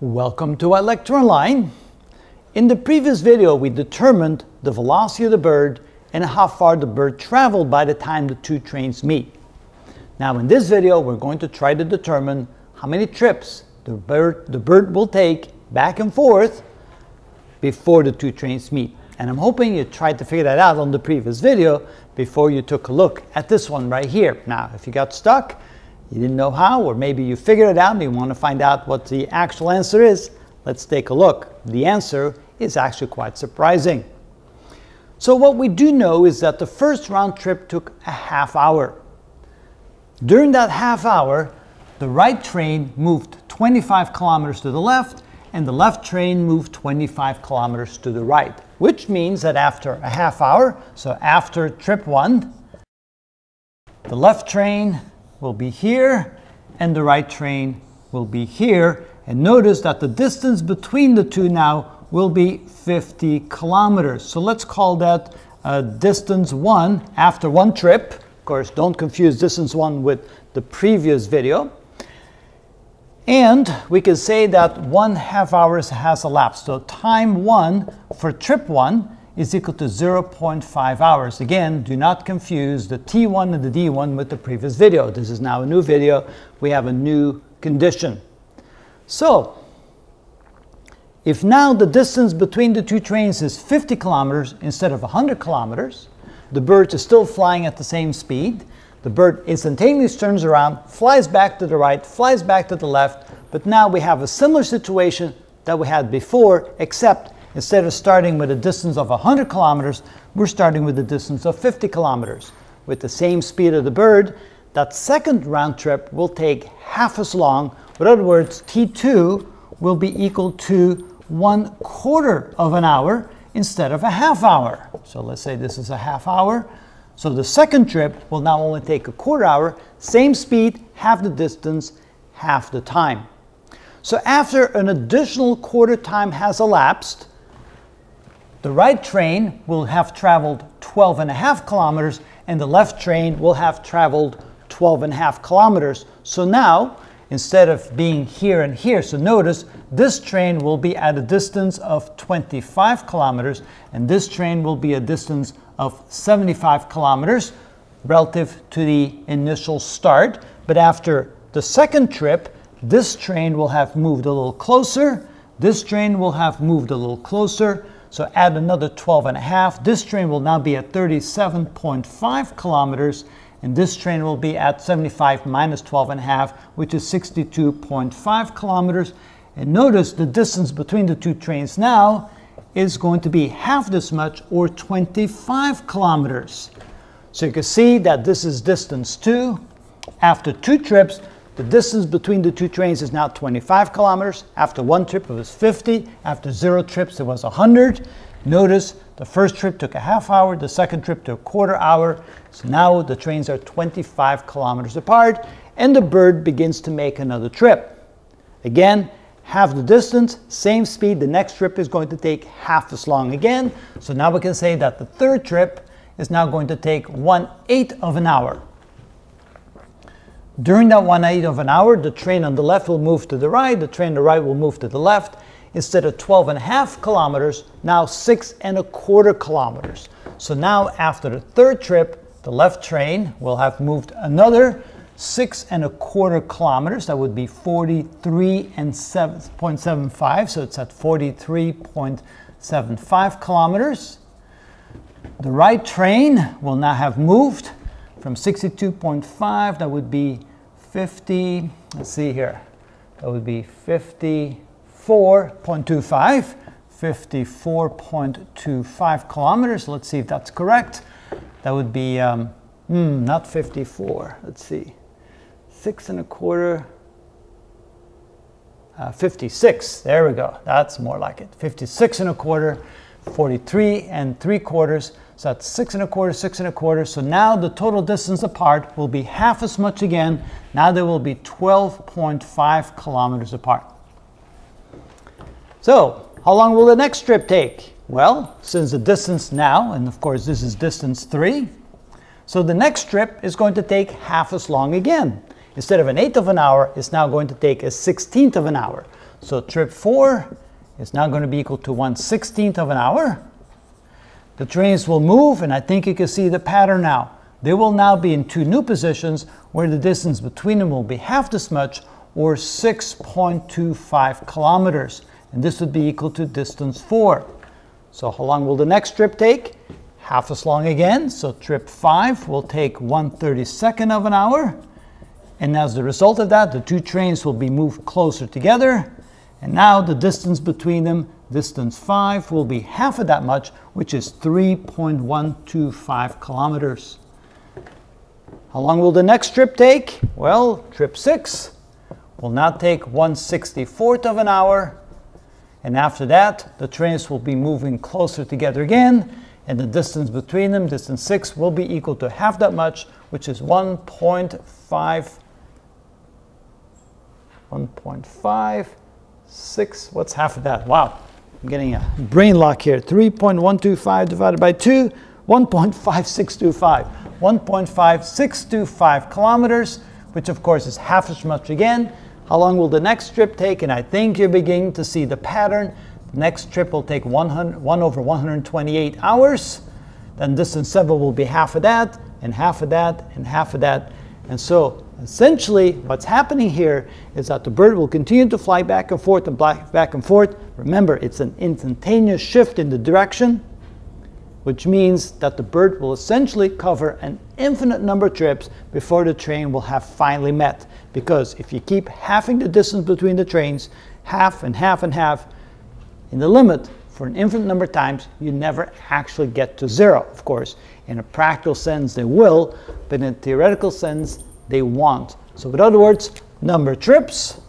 Welcome to Electroline. In the previous video we determined the velocity of the bird and how far the bird traveled by the time the two trains meet. Now in this video we're going to try to determine how many trips the bird will take back and forth before the two trains meet. And I'm hoping you tried to figure that out on the previous video before you took a look at this one right here. Now if you got stuck, you didn't know how, or maybe you figured it out and you want to find out what the actual answer is, let's take a look. The answer is actually quite surprising. So what we do know is that the first round trip took a half hour. During that half hour, the right train moved 25 kilometers to the left and the left train moved 25 kilometers to the right, which means that after a half hour, so after trip one, the left train will be here and the right train will be here, and notice that the distance between the two now will be 50 kilometers. So let's call that distance one after one trip. Of course, don't confuse distance one with the previous video. And we can say that 1/2 hour has elapsed. So time one for trip one is equal to 0.5 hours. Again, do not confuse the T1 and the D1 with the previous video. This is now a new video. We have a new condition. So, if now the distance between the two trains is 50 kilometers instead of 100 kilometers, the bird is still flying at the same speed. The bird instantaneously turns around, flies back to the right, flies back to the left, but now we have a similar situation that we had before, except instead of starting with a distance of 100 kilometers, we're starting with a distance of 50 kilometers. With the same speed of the bird, that second round trip will take half as long. In other words, T2 will be equal to 1/4 of an hour instead of a half hour. So let's say this is a half hour. So the second trip will now only take a 1/4 hour, same speed, half the distance, half the time. So after an additional 1/4 time has elapsed, the right train will have traveled 12.5 kilometers and the left train will have traveled 12.5 kilometers. So now, instead of being here and here, so notice this train will be at a distance of 25 kilometers and this train will be a distance of 75 kilometers relative to the initial start. But after the second trip, this train will have moved a little closer, this train will have moved a little closer. So add another 12.5. This train will now be at 37.5 kilometers, and this train will be at 75 minus 12.5, which is 62.5 kilometers. And notice the distance between the two trains now is going to be half this much, or 25 kilometers. So you can see that this is distance two. After two trips, the distance between the two trains is now 25 kilometers. After one trip, it was 50. After zero trips, it was 100. Notice the first trip took a half hour, the second trip took a 1/4 hour. So now the trains are 25 kilometers apart, and the bird begins to make another trip. Again, half the distance, same speed. The next trip is going to take half as long again. So now we can say that the third trip is now going to take 1/8 of an hour. During that 1/8 of an hour, the train on the left will move to the right, the train on the right will move to the left. Instead of 12.5 kilometers, now 6.25 kilometers. So now after the third trip, the left train will have moved another 6.25 kilometers. That would be 43.75, so it's at 43.75 kilometers. The right train will now have moved from 62.5, that would be 50, let's see here, that would be 54.25 kilometers. Let's see if that's correct. That would be, not 54, let's see, 56, there we go, that's more like it, 56.25, 43.75. So that's 6.25, 6.25. So now the total distance apart will be half as much again. Now they will be 12.5 kilometers apart. So how long will the next trip take? Well, since the distance now, and of course this is distance three, so the next trip is going to take half as long again. Instead of 1/8 of an hour, it's now going to take a 1/16 of an hour. So trip 4 is now going to be equal to 1/16th of an hour. The trains will move, and I think you can see the pattern now. They will now be in two new positions where the distance between them will be half this much, or 6.25 kilometers. And this would be equal to distance 4. So how long will the next trip take? Half as long again. So trip 5 will take 1/32nd of an hour. And as a result of that, the two trains will be moved closer together. And now the distance between them, distance 5, will be half of that much, which is 3.125 kilometers. How long will the next trip take? Well, trip 6 will now take 1/64th of an hour. And after that, the trains will be moving closer together again. And the distance between them, distance 6, will be equal to half that much, which is 1.56, what's half of that? Wow, I'm getting a brain lock here. 3.125 divided by 2, 1.5625. 1.5625 kilometers, which of course is half as much again. How long will the next trip take? And I think you're beginning to see the pattern. The next trip will take 1 over 128 hours. Then distance 7 will be half of that, and half of that, and half of that. And so essentially what's happening here is that the bird will continue to fly back and forth and back and forth. Remember, it's an instantaneous shift in the direction, which means that the bird will essentially cover an infinite number of trips before the train will have finally met. Because if you keep halving the distance between the trains, half and half and half, in the limit for an infinite number of times, you never actually get to 0, of course. In a practical sense, they will, but in a theoretical sense, they won't. So in other words, number of trips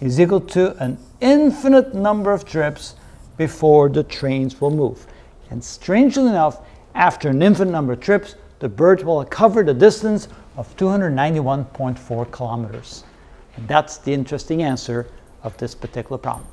is equal to an infinite number of trips before the trains will move. And strangely enough, after an infinite number of trips, the bird will cover the distance of 291.4 kilometers. And that's the interesting answer of this particular problem.